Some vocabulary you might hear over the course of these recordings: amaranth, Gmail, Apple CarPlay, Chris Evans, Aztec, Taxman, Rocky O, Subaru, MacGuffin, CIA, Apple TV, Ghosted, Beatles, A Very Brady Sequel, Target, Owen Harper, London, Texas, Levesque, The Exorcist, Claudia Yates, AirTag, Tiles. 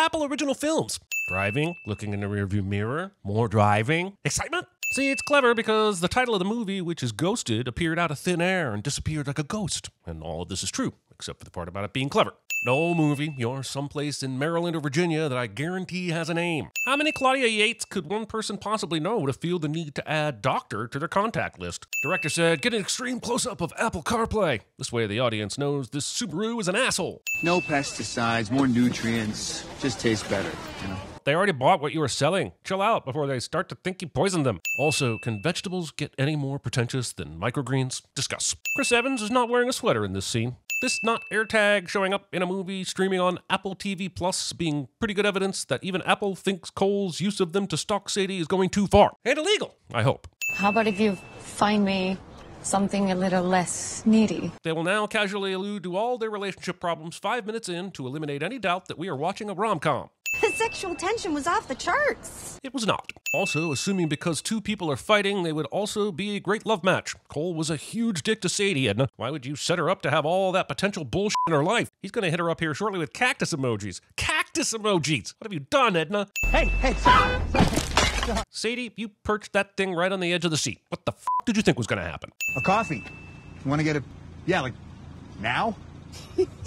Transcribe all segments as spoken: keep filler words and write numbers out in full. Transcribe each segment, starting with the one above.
Apple original films. Driving, looking in the rearview mirror, more driving, excitement. See, it's clever because the title of the movie, which is Ghosted, appeared out of thin air and disappeared like a ghost. And all of this is true, except for the part about it being clever. No movie, you're someplace in Maryland or Virginia that I guarantee has a name. How many Claudia Yates could one person possibly know to feel the need to add doctor to their contact list? Director said, get an extreme close-up of Apple CarPlay. This way the audience knows this Subaru is an asshole. No pesticides, more nutrients, just tastes better, you know? They already bought what you were selling. Chill out before they start to think you poisoned them. Also, can vegetables get any more pretentious than microgreens? Discuss. Chris Evans is not wearing a sweater in this scene. This not AirTag showing up in a movie streaming on Apple T V plus being pretty good evidence that even Apple thinks Cole's use of them to stalk Sadie is going too far. And illegal, I hope. How about if you find me something a little less needy? They will now casually allude to all their relationship problems five minutes in to eliminate any doubt that we are watching a rom-com. The sexual tension was off the charts. It was not. Also, assuming because two people are fighting, they would also be a great love match. Cole was a huge dick to Sadie, Edna. Why would you set her up to have all that potential bullshit in her life? He's gonna hit her up here shortly with cactus emojis. Cactus emojis! What have you done, Edna? Hey, hey, stop! Stop. Sadie, you perched that thing right on the edge of the seat. What the f*** did you think was gonna happen? A coffee. You wanna get a... yeah, like... now?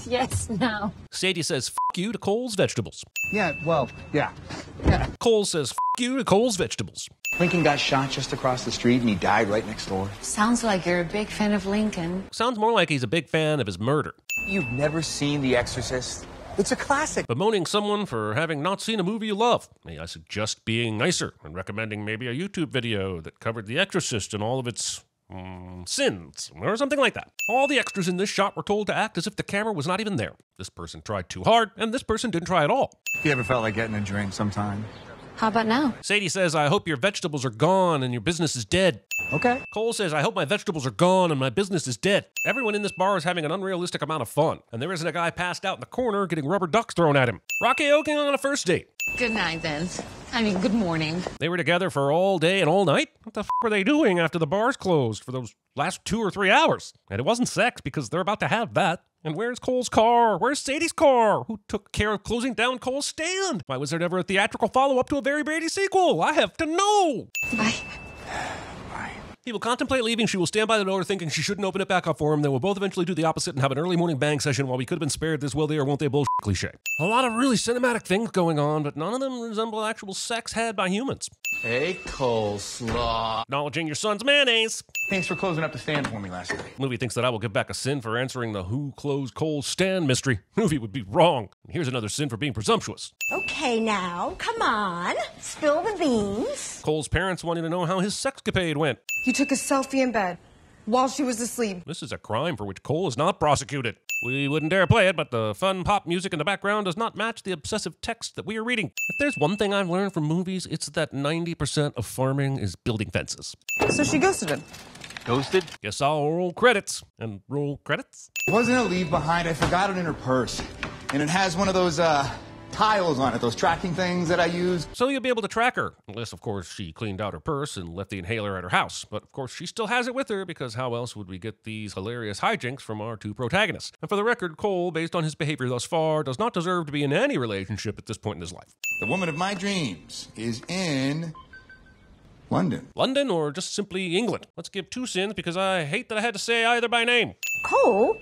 Yes, now. Sadie says f*** you to Cole's vegetables. Yeah, well, yeah. yeah. Cole says f*** you to Cole's vegetables. Lincoln got shot just across the street and he died right next door. Sounds like you're a big fan of Lincoln. Sounds more like he's a big fan of his murder. You've never seen The Exorcist? It's a classic. Bemoaning someone for having not seen a movie you love. May I suggest being nicer and recommending maybe a YouTube video that covered The Exorcist and all of its... Mm, sins, or something like that. All the extras in this shot were told to act as if the camera was not even there. This person tried too hard, and this person didn't try at all. You ever felt like getting a drink sometime? How about now? Sadie says, I hope your vegetables are gone and your business is dead. Okay. Cole says, I hope my vegetables are gone and my business is dead. Everyone in this bar is having an unrealistic amount of fun, and there isn't a guy passed out in the corner getting rubber ducks thrown at him. Rocky O came on a first date. Good night, then. I mean, good morning. They were together for all day and all night? What the f*** were they doing after the bars closed for those last two or three hours? And it wasn't sex, because they're about to have that. And where's Cole's car? Where's Sadie's car? Who took care of closing down Cole's stand? Why was there never a theatrical follow-up to A Very Brady Sequel? I have to know! Bye. Bye. He will contemplate leaving, she will stand by the door thinking she shouldn't open it back up for him, then we'll both eventually do the opposite and have an early morning bang session while we could have been spared this will they or won't they bullshit cliche. A lot of really cinematic things going on, but none of them resemble actual sex had by humans. Hey, coleslaw. Acknowledging your son's mayonnaise. Thanks for closing up the stand for me last night. Movie thinks that I will give back a sin for answering the who closed Cole's stand mystery. Movie would be wrong. And here's another sin for being presumptuous. Okay now, come on. Spill the beans. Cole's parents wanted to know how his sexcapade went. You took a selfie in bed while she was asleep. This is a crime for which Cole is not prosecuted. We wouldn't dare play it, but the fun pop music in the background does not match the obsessive text that we are reading. If there's one thing I've learned from movies, it's that ninety percent of farming is building fences. So she ghosted him. Ghosted? Guess I'll roll credits. And roll credits? It wasn't a leave behind. I forgot it in her purse. And it has one of those, uh... Tiles on it, those tracking things that I use. So you'll be able to track her. Unless, of course, she cleaned out her purse and left the inhaler at her house. But, of course, she still has it with her because how else would we get these hilarious hijinks from our two protagonists? And for the record, Cole, based on his behavior thus far, does not deserve to be in any relationship at this point in his life. The woman of my dreams is in... London. London or just simply England. Let's give two sins because I hate that I had to say either by name. Cole?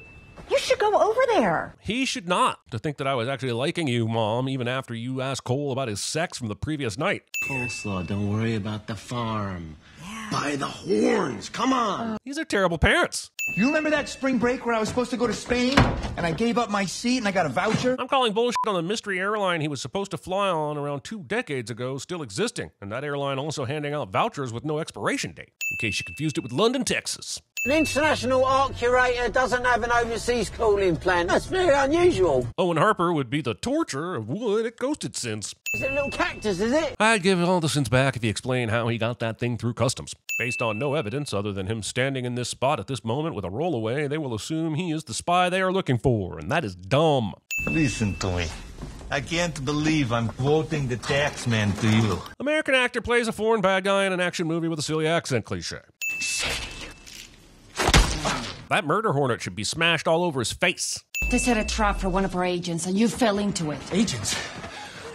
You should go over there. He should not. To think that I was actually liking you, Mom, even after you asked Cole about his sex from the previous night. Coleslaw, don't worry about the farm. Yeah. By the horns, come on. Uh, These are terrible parents. You remember that spring break where I was supposed to go to Spain and I gave up my seat and I got a voucher? I'm calling bullshit on the mystery airline he was supposed to fly on around two decades ago still existing, and that airline also handing out vouchers with no expiration date, in case you confused it with London, Texas. An international art curator doesn't have an overseas calling plan. That's very unusual. Owen Harper would be the torture of wood at Ghosted sins. Is it a little cactus, is it? I'd give all the sins back if you explain how he got that thing through customs. Based on no evidence other than him standing in this spot at this moment with a rollaway, they will assume he is the spy they are looking for, and that is dumb. Listen to me. I can't believe I'm quoting the Taxman to you. American actor plays a foreign bad guy in an action movie with a silly accent cliche. That murder hornet should be smashed all over his face. They set a trap for one of our agents, and you fell into it. Agents?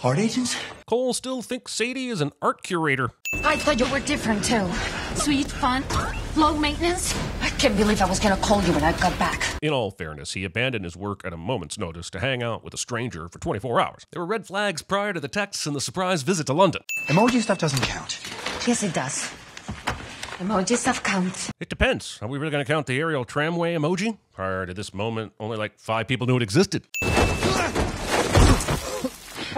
Art agents? Cole still thinks Sadie is an art curator. I thought you were different, too. Sweet, fun, low maintenance. I can't believe I was going to call you when I got back. In all fairness, he abandoned his work at a moment's notice to hang out with a stranger for twenty-four hours. There were red flags prior to the texts and the surprise visit to London. Emoji stuff doesn't count. Yes, it does. Emoji stuff counts. It depends. Are we really going to count the aerial tramway emoji? Prior to this moment, only like five people knew it existed.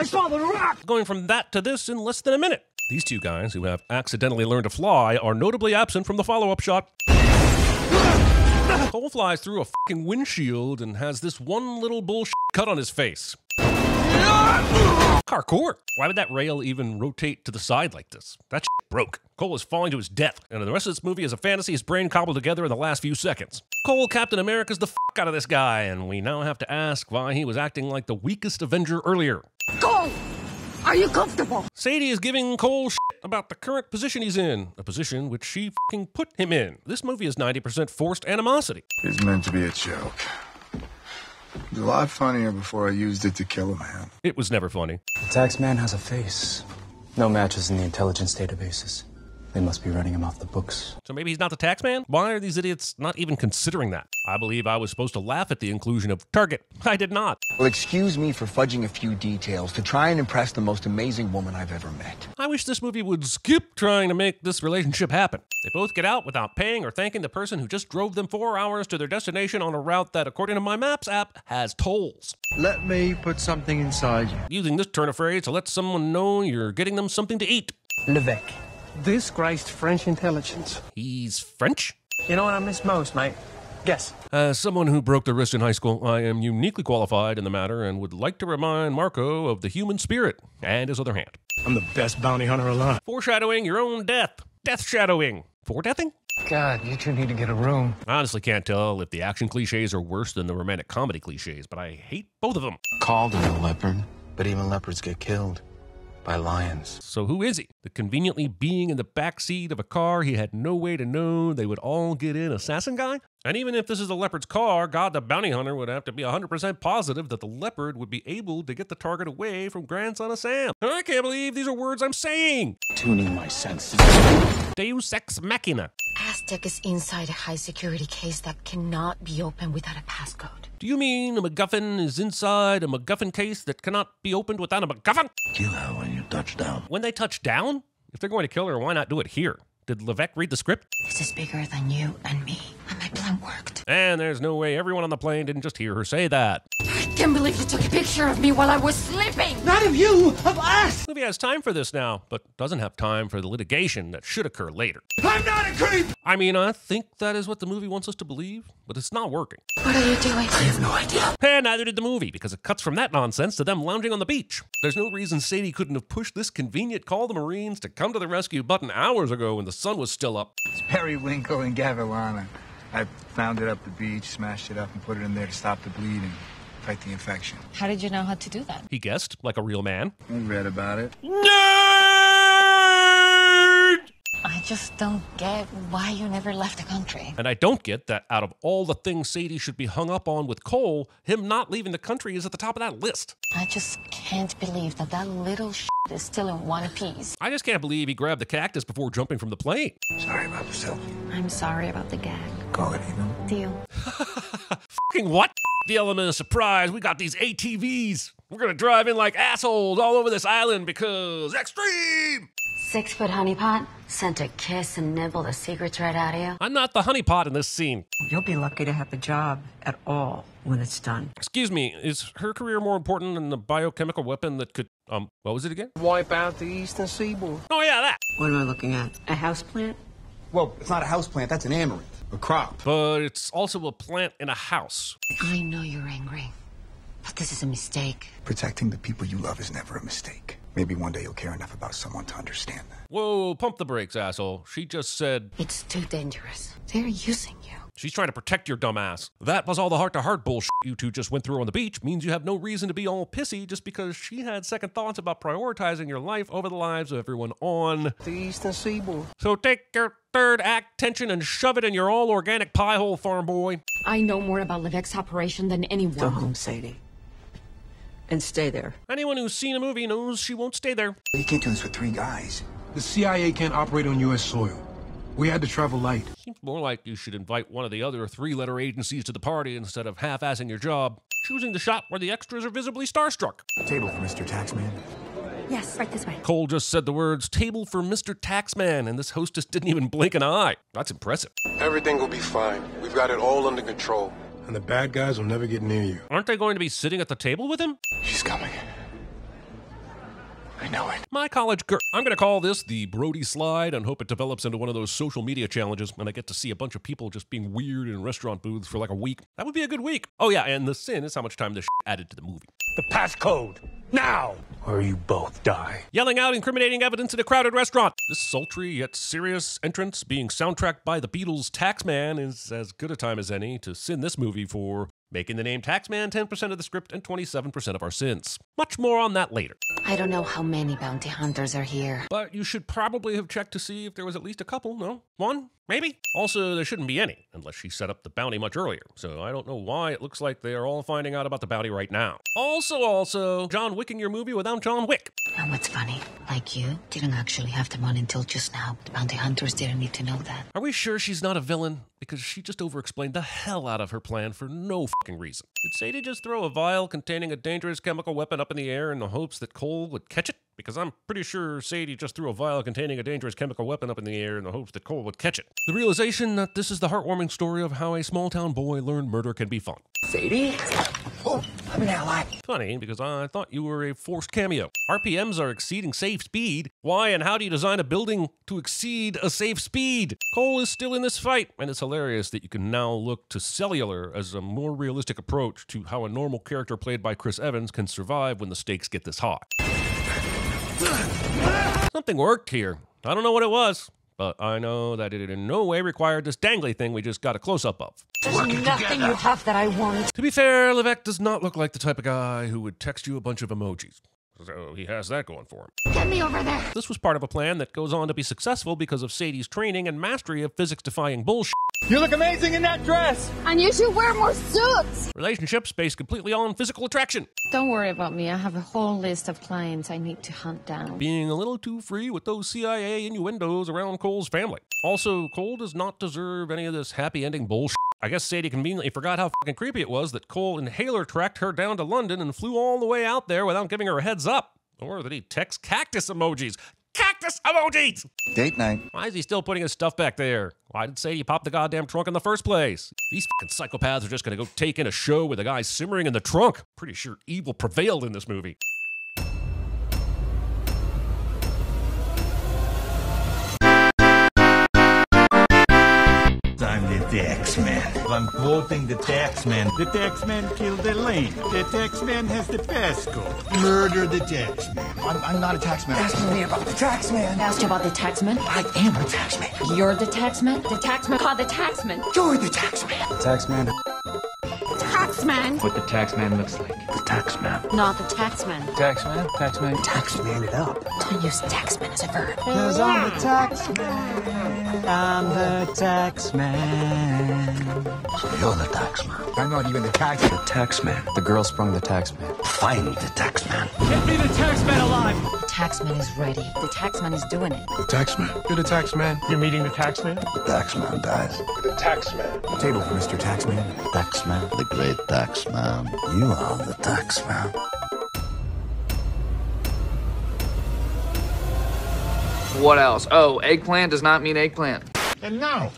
I saw the rock! Going from that to this in less than a minute. These two guys who have accidentally learned to fly are notably absent from the follow-up shot. Cole flies through a fucking windshield and has this one little bullshit cut on his face. Parkour. Why would that rail even rotate to the side like this? That shit broke. Cole is falling to his death, and the rest of this movie is a fantasy his brain cobbled together in the last few seconds. Cole Captain America's the f*** out of this guy, and we now have to ask why he was acting like the weakest Avenger earlier. Cole, are you comfortable? Sadie is giving Cole shit about the current position he's in, a position which she f***ing put him in. This movie is ninety percent forced animosity. It's meant to be a joke. It was a lot funnier before I used it to kill a man. It was never funny. The Taxman has a face. No matches in the intelligence databases. They must be running him off the books. So maybe he's not the Taxman? Why are these idiots not even considering that? I believe I was supposed to laugh at the inclusion of Target. I did not. Well, excuse me for fudging a few details to try and impress the most amazing woman I've ever met. I wish this movie would skip trying to make this relationship happen. They both get out without paying or thanking the person who just drove them four hours to their destination on a route that, according to my Maps app, has tolls. Let me put something inside you. Using this turn of phrase to let someone know you're getting them something to eat. L'évêque. Disgraced French intelligence. He's French? You know what I miss most, mate? Guess. As someone who broke the wrist in high school, I am uniquely qualified in the matter and would like to remind Marco of the human spirit and his other hand. I'm the best bounty hunter alive. Foreshadowing your own death. Death shadowing. Foredeathing? God, you two need to get a room. I honestly can't tell if the action cliches are worse than the romantic comedy cliches, but I hate both of them. Called him a leopard, but even leopards get killed. By lions. So who is he? The conveniently being in the backseat of a car he had no way to know they would all get in assassin guy? And even if this is the leopard's car, God the bounty hunter would have to be one hundred percent positive that the leopard would be able to get the target away from grandson of Sam. I can't believe these are words I'm saying! Tuning my senses. Deus ex machina. Aztec is inside a high security case that cannot be opened without a passcode. Do you mean a MacGuffin is inside a MacGuffin case that cannot be opened without a MacGuffin? Kill her when you touch down. When they touch down? If they're going to kill her, why not do it here? Did Levesque read the script? This is bigger than you and me, and my plan worked. And there's no way everyone on the plane didn't just hear her say that. I can't believe you took a picture of me while I was sleeping! Not of you, of us! The movie has time for this now, but doesn't have time for the litigation that should occur later. I'm not a creep! I mean, I think that is what the movie wants us to believe, but it's not working. What are you doing? I have no idea. And neither did the movie, because it cuts from that nonsense to them lounging on the beach. There's no reason Sadie couldn't have pushed this convenient call to the Marines to come to the rescue button hours ago when the sun was still up. It's periwinkle and Gavilana. I found it up the beach, smashed it up, and put it in there to stop the bleeding. Fight the infection. How did you know how to do that? He guessed, like a real man. I read about it. Nerd! I just don't get why you never left the country. And I don't get that out of all the things Sadie should be hung up on with Cole, him not leaving the country is at the top of that list. I just can't believe that that little shit is still in one piece. I just can't believe he grabbed the cactus before jumping from the plane. Sorry about the selfie. I'm sorry about the gag. Call it even. Deal. Fucking what? The element of surprise, we got these A T Vs. We're gonna drive in like assholes all over this island because extreme! Six-foot honeypot sent a kiss and nibble the secrets right out of you. I'm not the honeypot in this scene. You'll be lucky to have a job at all when it's done. Excuse me, is her career more important than the biochemical weapon that could, um, what was it again? Wipe out the eastern seaboard. Oh yeah, that. What am I looking at? A houseplant? Well, it's not a houseplant, that's an amaranth, a crop. But it's also a plant in a house. I know you're angry, but this is a mistake. Protecting the people you love is never a mistake. Maybe one day you'll care enough about someone to understand that. Whoa, pump the brakes, asshole. She just said... It's too dangerous. They're using you. She's trying to protect your dumbass. That plus all the heart-to-heart bullshit you two just went through on the beach means you have no reason to be all pissy just because she had second thoughts about prioritizing your life over the lives of everyone on... the eastern seaboard. So take your third act tension and shove it in your all-organic pie-hole, farm boy. I know more about Levesque's operation than anyone. Go home, Sadie. and stay there. Anyone who's seen a movie knows she won't stay there. You can't do this with three guys. The C I A can't operate on U S soil. We had to travel light. Seems more like you should invite one of the other three-letter agencies to the party instead of half-assing your job. Choosing the shot where the extras are visibly starstruck. Table for Mister Taxman. Yes, right this way. Cole just said the words, table for Mister Taxman, and this hostess didn't even blink an eye. That's impressive. Everything will be fine. We've got it all under control. And the bad guys will never get near you. Aren't they going to be sitting at the table with him? She's coming. I know it. My college girl. I'm going to call this the Brody slide and hope it develops into one of those social media challenges and I get to see a bunch of people just being weird in restaurant booths for like a week. That would be a good week. Oh yeah, and the sin is how much time this sh added to the movie. The passcode. Now! Or you both die. Yelling out incriminating evidence in a crowded restaurant. This sultry yet serious entrance being soundtracked by the Beatles' Taxman is as good a time as any to sin this movie for making the name Taxman ten percent of the script and twenty-seven percent of our sins. Much more on that later. I don't know how many bounty hunters are here. But you should probably have checked to see if there was at least a couple, no? One? Maybe? Also, there shouldn't be any, unless she set up the bounty much earlier, so I don't know why it looks like they are all finding out about the bounty right now. Also, also, John Wicking your movie without John Wick. You know what's funny? Like you, didn't actually have them on until just now. The bounty hunters didn't need to know that. Are we sure she's not a villain? Because she just overexplained the hell out of her plan for no fucking reason. Did Sadie just throw a vial containing a dangerous chemical weapon up in the air in the hopes that Cole would catch it? Because I'm pretty sure Sadie just threw a vial containing a dangerous chemical weapon up in the air in the hopes that Cole would catch it. The realization that this is the heartwarming story of how a small-town boy learned murder can be fun. Sadie? Oh, I'm an ally. Funny, because I thought you were a forced cameo. R P Ms are exceeding safe speed. Why and how do you design a building to exceed a safe speed? Cole is still in this fight, and it's hilarious that you can now look to cellular as a more realistic approach to how a normal character played by Chris Evans can survive when the stakes get this high. Something worked here. I don't know what it was, but I know that it in no way required this dangly thing we just got a close-up of. There's Working nothing together. You have that I want. To be fair, Levesque does not look like the type of guy who would text you a bunch of emojis. So he has that going for him. Get me over there! This was part of a plan that goes on to be successful because of Sadie's training and mastery of physics-defying bullshit. You look amazing in that dress! And you should wear more suits! Relationships based completely on physical attraction. Don't worry about me, I have a whole list of clients I need to hunt down. Being a little too free with those C I A innuendos around Cole's family. Also, Cole does not deserve any of this happy ending bullshit. I guess Sadie conveniently forgot how fucking creepy it was that Cole inhaler tracked her down to London and flew all the way out there without giving her a heads up. Or that he texts cactus emojis. Cactus emojis! Date night. Why is he still putting his stuff back there? Why did Sadie pop the goddamn trunk in the first place? These fucking psychopaths are just gonna go take in a show with a guy simmering in the trunk. Pretty sure evil prevailed in this movie. The Taxman. I'm quoting the Taxman. The Taxman killed Elaine. The Taxman has the passcode. Murder the Taxman. I'm, I'm not a Taxman. Ask me about the Taxman. Asked you about the Taxman? I am a Taxman. You're the Taxman? The Taxman called the Taxman. You're the Taxman. The Taxman. Taxman. What the Taxman looks like. The Taxman. Not the Taxman. Taxman. Taxman. Taxman it up. Don't use Taxman as a verb. Cause I'm the Taxman. I'm the Taxman. So you're the Taxman. I'm not even the Taxman. The Taxman. The girl sprung the Taxman. Find the Taxman. Get me the Taxman alive. The Taxman is ready. The Taxman is doing it. The Taxman. You're the Taxman. You're meeting the Taxman. The Taxman dies. The Taxman. The table for Mister Taxman. Taxman. The great Taxman. You are the Taxman. What else? Oh, eggplant does not mean eggplant. And now,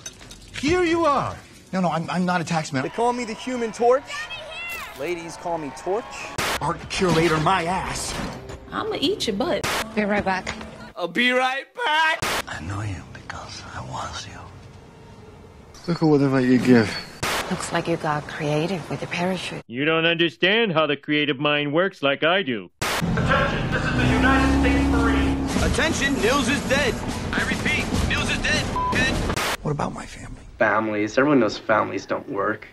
here you are. No, no, I'm, I'm not a Taxman. They call me the Human Torch. Ladies call me Torch. Art curator my ass. I'm gonna eat your butt. Be right back. I'll be right back. I know you because I was you. Look at whatever you give. Looks like you got creative with the parachute. You don't understand how the creative mind works like I do. Attention, this is the United States Marines. Attention, Nils is dead. I repeat, Nils is dead. What about my family? Families. Everyone knows families don't work.